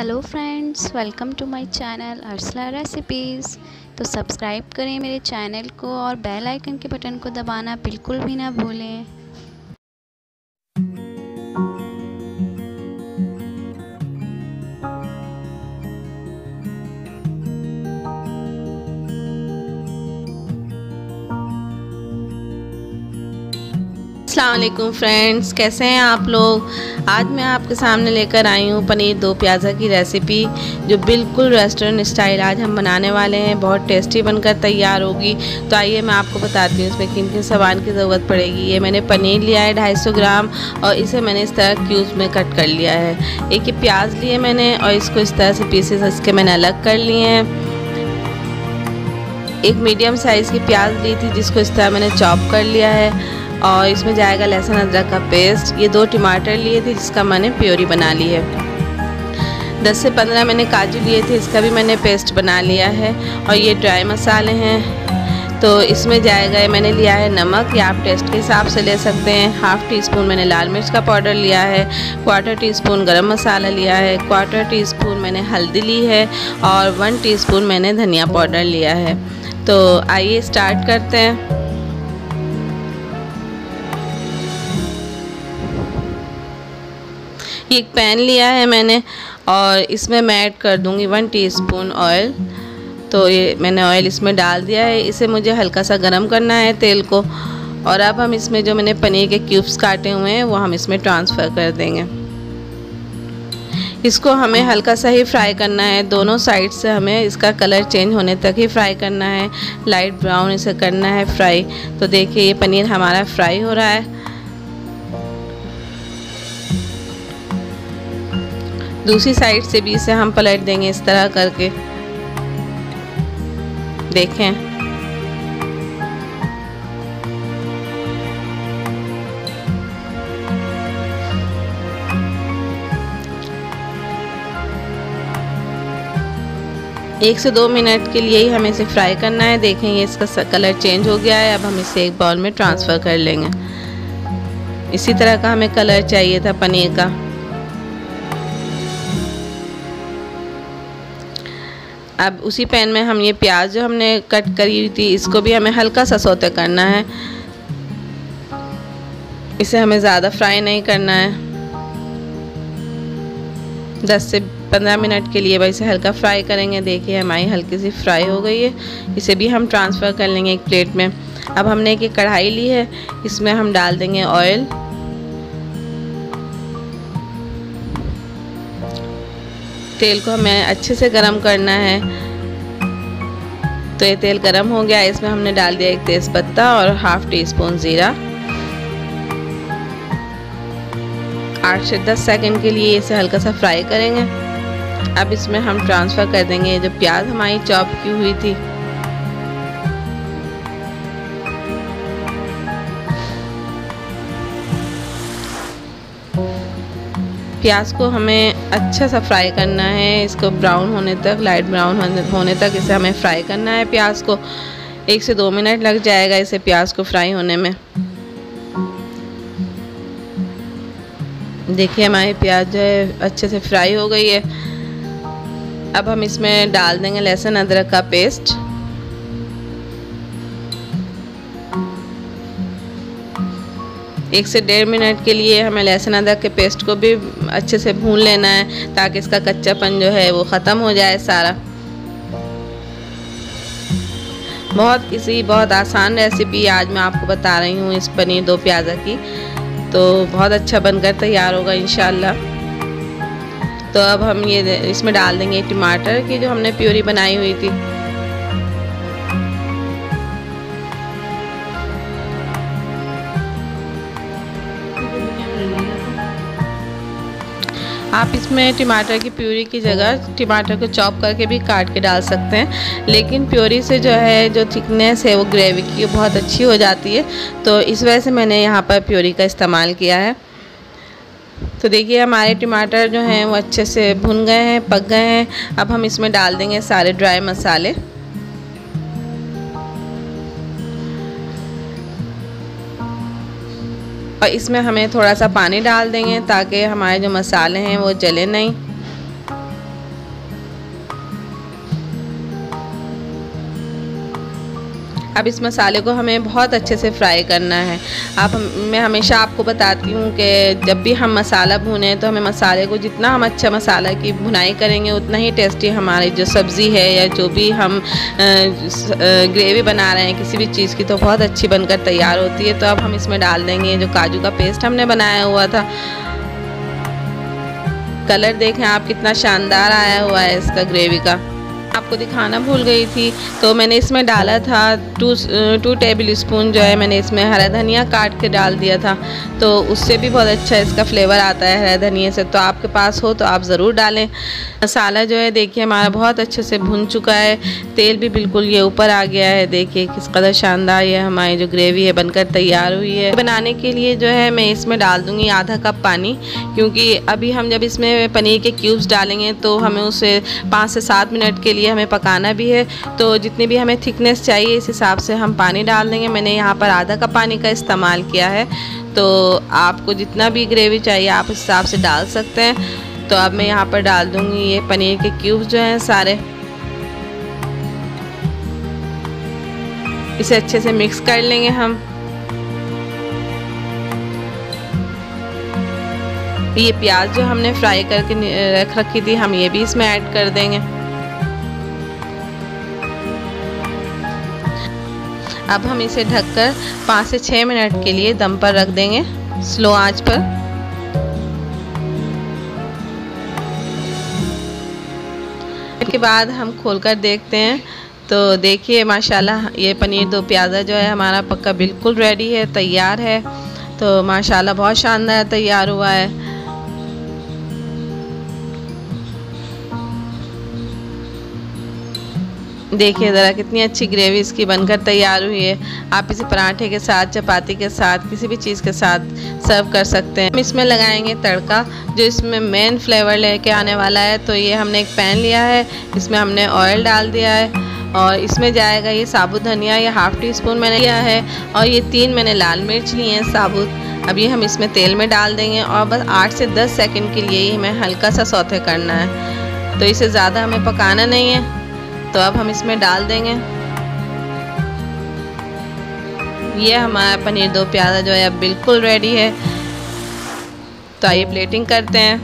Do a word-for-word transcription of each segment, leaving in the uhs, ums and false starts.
Hello friends, welcome to my channel Arsala recipes. तो subscribe करें मेरे चैनल को और बेल आइकन के बटन को दबाना बिल्कुल भी ना भूलें। अस्सलामुअलैकुम फ्रेंड्स, कैसे हैं आप लोग। आज मैं आपके सामने लेकर आई हूँ पनीर दो प्याज़ा की रेसिपी, जो बिल्कुल रेस्टोरेंट स्टाइल आज हम बनाने वाले हैं। बहुत टेस्टी बनकर तैयार होगी। तो आइए मैं आपको बताती हूँ इसमें किन किन सामान की ज़रूरत पड़ेगी। ये मैंने पनीर लिया है दो सौ पचास ग्राम और इसे मैंने इस तरह क्यूब्स में कट कर लिया है। एक ये प्याज लिए मैंने और इसको इस तरह से पीसेस इसके मैंने अलग कर लिए हैं। एक मीडियम साइज़ की प्याज ली थी जिसको इस तरह मैंने चॉप कर लिया है और इसमें जाएगा लहसुन अदरक का पेस्ट। ये दो टमाटर लिए थे जिसका मैंने प्योरी बना ली है। दस से पंद्रह मैंने काजू लिए थे, इसका भी मैंने पेस्ट बना लिया है। और ये ड्राई मसाले हैं, तो इसमें जाएगा ये मैंने लिया है नमक, या आप टेस्ट के हिसाब से ले सकते हैं। हाफ़ टी स्पून मैंने लाल मिर्च का पाउडर लिया है, क्वार्टर टी स्पून गरम मसाला लिया है, क्वार्टर टी स्पून मैंने हल्दी ली है और वन टी स्पून मैंने धनिया पाउडर लिया है। तो आइए स्टार्ट करते हैं। एक पैन लिया है मैंने और इसमें मैं ऐड कर दूंगी वन टीस्पून ऑयल। तो ये मैंने ऑयल इसमें डाल दिया है। इसे मुझे हल्का सा गर्म करना है तेल को, और अब हम इसमें जो मैंने पनीर के क्यूब्स काटे हुए हैं वो हम इसमें ट्रांसफ़र कर देंगे। इसको हमें हल्का सा ही फ्राई करना है। दोनों साइड से हमें इसका कलर चेंज होने तक ही फ्राई करना है, लाइट ब्राउन इसे करना है फ्राई। तो देखिए ये पनीर हमारा फ्राई हो रहा है। दूसरी साइड से भी इसे हम पलट देंगे इस तरह करके। देखें एक से दो मिनट के लिए ही हमें इसे फ्राई करना है। देखें ये इसका कलर चेंज हो गया है। अब हम इसे एक बाउल में ट्रांसफ़र कर लेंगे। इसी तरह का हमें कलर चाहिए था पनीर का। अब उसी पैन में हम ये प्याज जो हमने कट करी थी इसको भी हमें हल्का सा सौते करना है। इसे हमें ज़्यादा फ्राई नहीं करना है। दस से पंद्रह मिनट के लिए भाई इसे हल्का फ्राई करेंगे। देखिए हमारी हल्की सी फ्राई हो गई है। इसे भी हम ट्रांसफ़र कर लेंगे एक प्लेट में। अब हमने एक कढ़ाई ली है, इसमें हम डाल देंगे ऑयल। तेल को हमें अच्छे से गरम करना है। तो ये तेल गरम हो गया, इसमें हमने डाल दिया एक तेज़पत्ता और हाफ टी स्पून ज़ीरा। आठ से दस सेकंड के लिए इसे हल्का सा फ्राई करेंगे। अब इसमें हम ट्रांसफ़र कर देंगे जो प्याज हमारी चॉप की हुई थी। प्याज को हमें अच्छा सा फ्राई करना है, इसको ब्राउन होने तक, लाइट ब्राउन होने तक इसे हमें फ्राई करना है प्याज को। एक से दो मिनट लग जाएगा इसे प्याज को फ्राई होने में। देखिए हमारी प्याज जो है अच्छे से फ्राई हो गई है। अब हम इसमें डाल देंगे लहसुन अदरक का पेस्ट। एक से डेढ़ मिनट के लिए हमें लहसुन अदरक के पेस्ट को भी अच्छे से भून लेना है, ताकि इसका कच्चापन जो है वो ख़त्म हो जाए सारा। बहुत इसी बहुत आसान रेसिपी आज मैं आपको बता रही हूँ इस पनीर दो प्याज़ा की। तो बहुत अच्छा बनकर तैयार होगा इंशाल्लाह। तो अब हम ये इसमें डाल देंगे टमाटर की जो हमने प्यूरी बनाई हुई थी। आप इसमें टमाटर की प्यूरी की जगह टमाटर को चॉप करके भी काट के डाल सकते हैं, लेकिन प्यूरी से जो है जो थिकनेस है वो ग्रेवी की बहुत अच्छी हो जाती है। तो इस वजह से मैंने यहाँ पर प्यूरी का इस्तेमाल किया है। तो देखिए हमारे टमाटर जो हैं वो अच्छे से भुन गए हैं, पक गए हैं। अब हम इसमें डाल देंगे सारे ड्राई मसाले। और इसमें हमें थोड़ा सा पानी डाल देंगे ताकि हमारे जो मसाले हैं वो जले नहीं। अब इस मसाले को हमें बहुत अच्छे से फ्राई करना है। आप मैं हमेशा आपको बताती हूँ कि जब भी हम मसाला भुनें तो हमें मसाले को जितना हम अच्छा मसाला की भुनाई करेंगे उतना ही टेस्टी हमारी जो सब्ज़ी है या जो भी हम ग्रेवी बना रहे हैं किसी भी चीज़ की तो बहुत अच्छी बनकर तैयार होती है। तो अब हम इसमें डाल देंगे जो काजू का पेस्ट हमने बनाया हुआ था। कलर देखें आप कितना शानदार आया हुआ है इसका ग्रेवी का। आपको दिखाना भूल गई थी, तो मैंने इसमें डाला था टू टू टेबल स्पून जो है मैंने इसमें हरा धनिया काट के डाल दिया था, तो उससे भी बहुत अच्छा इसका फ्लेवर आता है हरा धनिया से। तो आपके पास हो तो आप ज़रूर डालें। मसाला जो है देखिए हमारा बहुत अच्छे से भुन चुका है, तेल भी बिल्कुल ये ऊपर आ गया है। देखिए किस कदर शानदार ये हमारी जो ग्रेवी है बनकर तैयार हुई है। बनाने के लिए जो है मैं इसमें डाल दूँगी आधा कप पानी, क्योंकि अभी हम जब इसमें पनीर के क्यूब्स डालेंगे तो हमें उसे पाँच से सात मिनट के लिए हमें पकाना भी है। तो जितनी भी हमें थिकनेस चाहिए इस हिसाब से हम पानी डाल देंगे। मैंने यहाँ पर आधा कप पानी का इस्तेमाल किया है, तो आपको जितना भी ग्रेवी चाहिए आप उस हिसाब से डाल सकते हैं। तो अब मैं यहाँ पर डाल दूँगी ये पनीर के क्यूब्स जो हैं सारे। इसे अच्छे से मिक्स कर लेंगे हम। ये प्याज जो हमने फ्राई करके रख रखी थी हम ये भी इसमें ऐड कर देंगे। अब हम इसे ढककर पाँच से छः मिनट के लिए दम पर रख देंगे स्लो आंच पर। इसके बाद हम खोलकर देखते हैं, तो देखिए माशाल्लाह ये पनीर दो प्याज़ा जो है हमारा पक्का बिल्कुल रेडी है, तैयार है। तो माशाल्लाह बहुत शानदार तैयार हुआ है। देखिए ज़रा कितनी अच्छी ग्रेवी इसकी बनकर तैयार हुई है। आप इसे पराठे के साथ, चपाती के साथ, किसी भी चीज़ के साथ सर्व कर सकते हैं। हम इसमें लगाएंगे तड़का, जो इसमें मेन फ्लेवर लेके आने वाला है। तो ये हमने एक पैन लिया है, इसमें हमने ऑयल डाल दिया है और इसमें जाएगा ये साबुत धनिया, ये हाफ़ टी स्पून मैंने लिया है, और ये तीन मैंने लाल मिर्च लिए हैं साबुत। अब ये हम इसमें तेल में डाल देंगे और बस आठ से दस सेकेंड के लिए ही हमें हल्का सा सौते करना है, तो इसे ज़्यादा हमें पकाना नहीं है। तो अब हम इसमें डाल देंगे। ये हमारा पनीर दो प्याज़ा जो है अब बिल्कुल रेडी है। तो आइए प्लेटिंग करते हैं।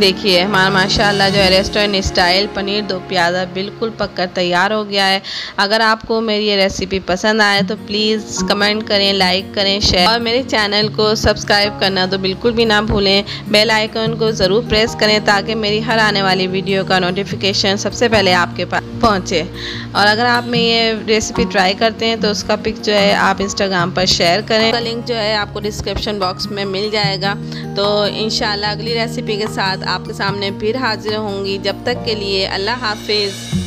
देखिए हमारा माशाल्लाह जो है रेस्टोरेंट स्टाइल पनीर दो प्याज़ा बिल्कुल पककर तैयार हो गया है। अगर आपको मेरी ये रेसिपी पसंद आए तो प्लीज़ कमेंट करें, लाइक करें, शेयर, और मेरे चैनल को सब्सक्राइब करना तो बिल्कुल भी ना भूलें। बेल आइकन को ज़रूर प्रेस करें ताकि मेरी हर आने वाली वीडियो का नोटिफिकेशन सबसे पहले आपके पास पहुँचे। और अगर आप में ये रेसिपी ट्राई करते हैं तो उसका पिक जो है आप इंस्टाग्राम पर शेयर करें। उसका लिंक जो है आपको डिस्क्रिप्शन बॉक्स में मिल जाएगा। तो इंशाल्लाह अगली रेसिपी के साथ आपके सामने फिर हाजिर होंगी। जब तक के लिए अल्लाह हाफिज़।